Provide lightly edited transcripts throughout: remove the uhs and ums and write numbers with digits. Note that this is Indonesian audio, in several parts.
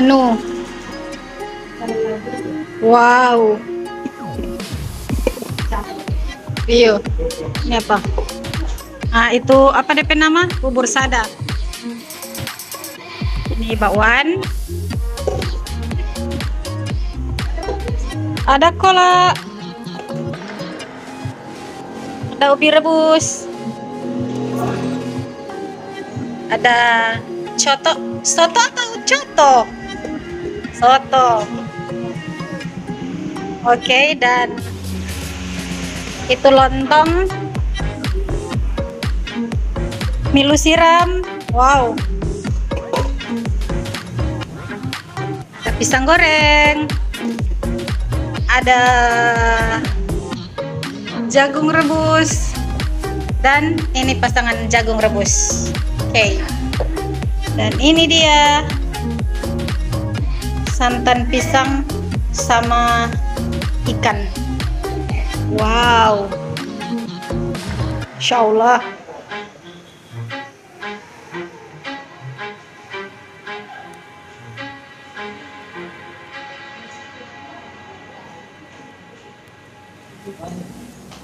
anu. Wow. Iya. Ini apa? Ah, itu apa DP nama? Bubur sada. Ini bakwan. Ada kolak. Ada ubi rebus. Ada coto, soto atau coto? Soto. Oke, dan itu lontong, milu siram, wow, ada pisang goreng, ada jagung rebus, dan ini pasangan jagung rebus. Oke, dan ini dia santan pisang sama ikan. Wow, Insya Allah.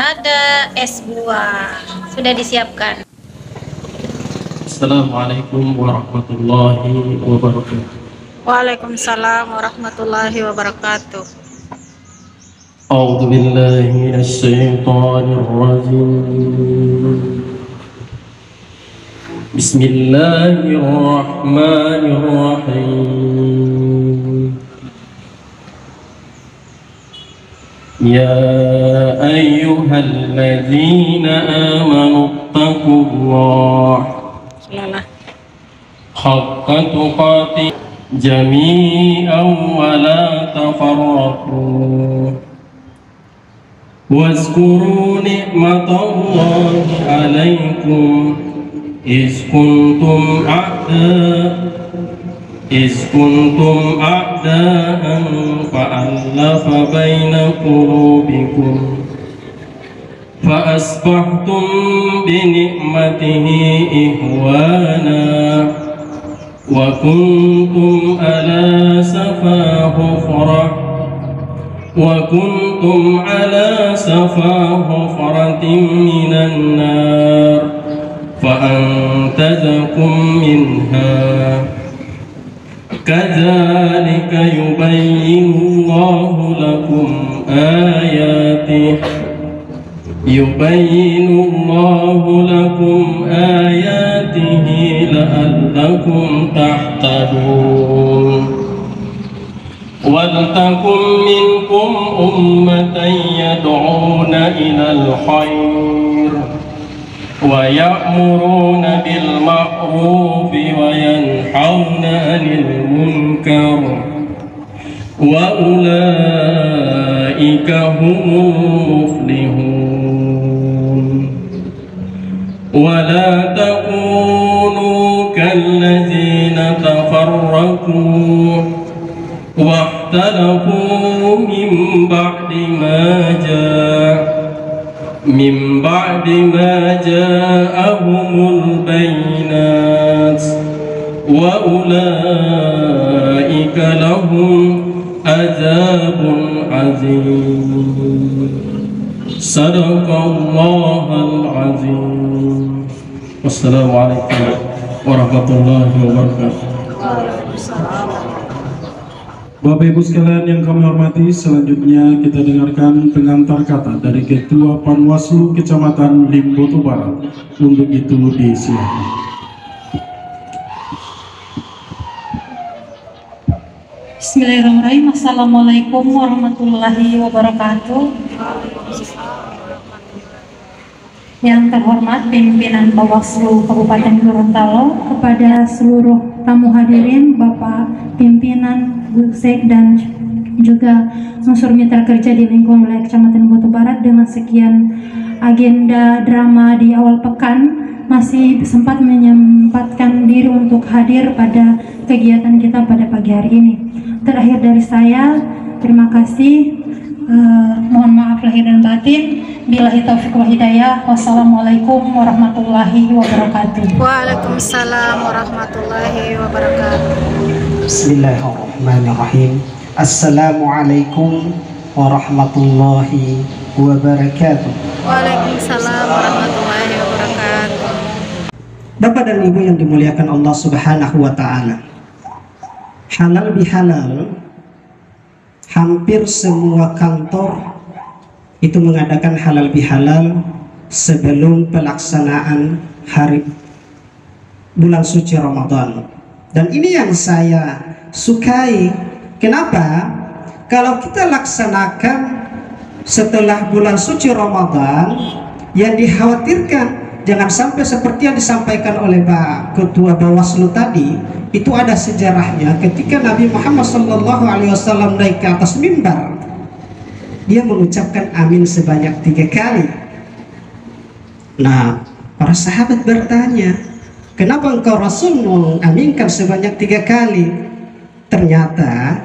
Ada es buah sudah disiapkan. Assalamualaikum warahmatullahi wabarakatuh. Waalaikumsalam warahmatullahi wabarakatuh. أعوذ بالله من الشيطان الرجيم بسم الله الرحمن الرحيم يا أيها الذين آمنوا اتقوا الله حق تقاته جميعا ولا تفرقوا واذكروا نعمة الله عليكم إذ كنتم أعداء فألف بين قلوبكم فأصبحتم بنعمته إخوانا وكنتم على شفا حفرة وكنتم على شفا حفرة من النار فأنقذكم منها كذلك يبين الله لكم آياته لعلكم تهتدون وَلْتَكُنْ مِنْكُمْ أُمَّةٌ يَدْعُونَ إِلَى الْخَيْرِ وَيَأْمُرُونَ بِالْمَعْرُوفِ وَيَنْهَوْنَ عَنِ الْمُنْكَرِ وَأُولَئِكَ هُمُ الْمُفْلِحُونَ وَلَا تَكُونُوا كَالَّذِينَ تَفَرَّقُوا واختلفوا من بعد ما جاءهم البينات وأولئك لهم عذاب عظيم صدق الله العظيم والسلام عليكم ورحمة الله وبركاته. Bapak Ibu sekalian yang kami hormati, selanjutnya kita dengarkan pengantar kata dari Ketua Panwaslu Kecamatan Limboto Bar. Untuk itu disilakan. Bismillahirrahmanirrahim. Assalamualaikum warahmatullahi wabarakatuh. Yang terhormat pimpinan Bawaslu Kabupaten Gorontalo, kepada seluruh tamu hadirin, Bapak pimpinan Gussek dan juga unsur mitra kerja di lingkungan wilayah Kecamatan Limboto Barat, dengan sekian agenda drama di awal pekan masih sempat menyempatkan diri untuk hadir pada kegiatan kita pada pagi hari ini. Terakhir dari saya, terima kasih, mohon maaf lahir dan batin. Billahi taufiq wal hidayah. Wassalamualaikum warahmatullahi wabarakatuh. Waalaikumsalam warahmatullahi wabarakatuh. Bismillahirrahmanirrahim. Assalamualaikum warahmatullahi wabarakatuh. Waalaikumsalam warahmatullahi wabarakatuh. Bapak dan Ibu yang dimuliakan Allah Subhanahu wa Ta'ala, halal bihalal, hampir semua kantor itu mengadakan halal bihalal sebelum pelaksanaan hari bulan suci Ramadan. Dan ini yang saya sukai. Kenapa? Kalau kita laksanakan setelah bulan suci Ramadan, yang dikhawatirkan jangan sampai seperti yang disampaikan oleh Pak Ketua Bawaslu tadi. Itu ada sejarahnya ketika Nabi Muhammad SAW naik ke atas mimbar, dia mengucapkan amin sebanyak 3 kali. Nah, para sahabat bertanya, kenapa engkau Rasul mengaminkan sebanyak 3 kali? Ternyata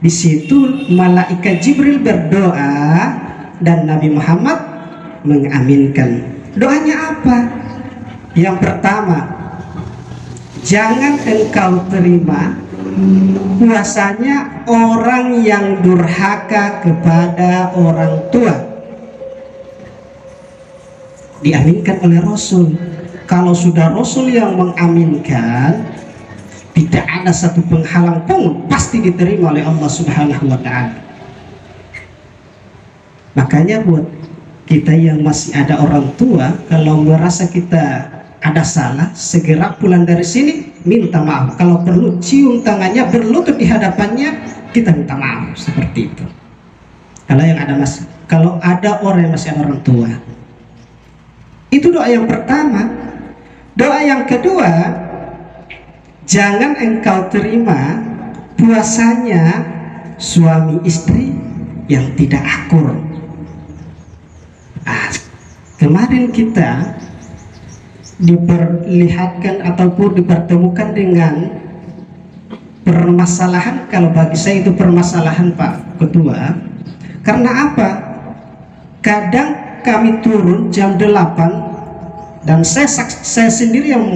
di situ malaikat Jibril berdoa dan Nabi Muhammad mengaminkan. Doanya apa? Yang pertama, jangan engkau terima puasanya orang yang durhaka kepada orang tua. Diaminkan oleh Rasul. Kalau sudah Rasul yang mengaminkan, tidak ada satu penghalang pun, pasti diterima oleh Allah Subhanahu wa Ta'ala. Makanya buat kita yang masih ada orang tua, kalau merasa kita ada salah, segera pulang dari sini minta maaf. Kalau perlu cium tangannya, berlutut di hadapannya, kita minta maaf, seperti itu. Kalau ada orang yang masih ada orang tua, itu doa yang pertama. Doa yang kedua, jangan engkau terima puasanya suami istri yang tidak akur. Nah, kemarin kita diperlihatkan ataupun dipertemukan dengan permasalahan, kalau bagi saya itu permasalahan Pak Ketua. Karena apa? Kadang kami turun jam 8 dan saya sendiri yang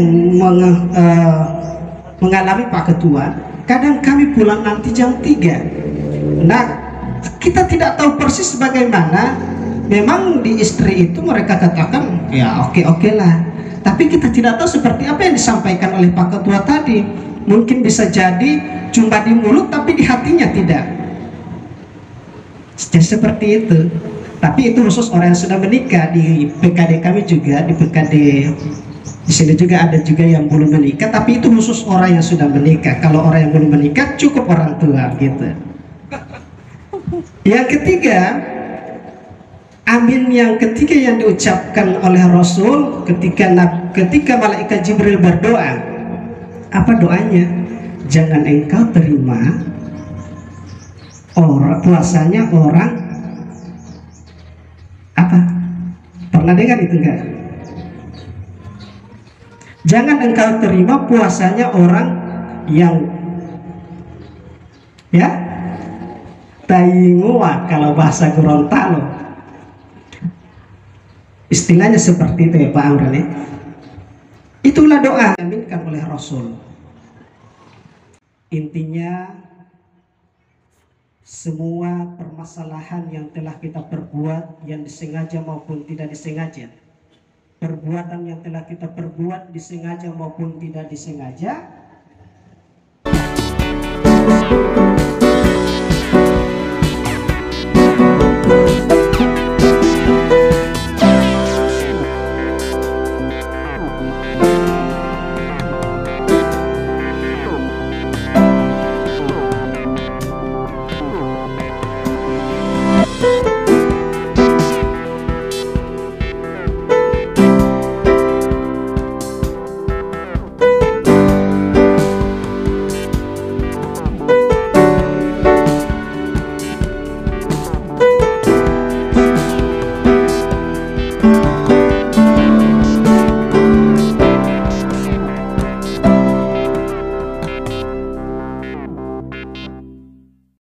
mengalami Pak Ketua, kadang kami pulang nanti jam 3. Nah, kita tidak tahu persis bagaimana. Memang di istri itu mereka katakan ya oke lah, tapi kita tidak tahu seperti apa yang disampaikan oleh Pak Ketua tadi. Mungkin bisa jadi cuma di mulut tapi di hatinya tidak. Jadi seperti itu. Tapi itu khusus orang yang sudah menikah. Di BKD kami juga, di BKD di sini juga ada juga yang belum menikah, tapi itu khusus orang yang sudah menikah. Kalau orang yang belum menikah cukup orang tua gitu. Yang ketiga, amin yang ketiga yang diucapkan oleh Rasul ketika malaikat Jibril berdoa. Apa doanya? Jangan engkau terima puasanya orang apa? Pernah dengar itu enggak? Jangan engkau terima puasanya orang yang ya tayingua kalau bahasa Gorontalo. Istilahnya seperti itu ya Pak Amran ya. Itulah doa yang diaminkan oleh Rasul. Intinya semua permasalahan yang telah kita perbuat, yang disengaja maupun tidak disengaja, perbuatan yang telah kita perbuat disengaja maupun tidak disengaja,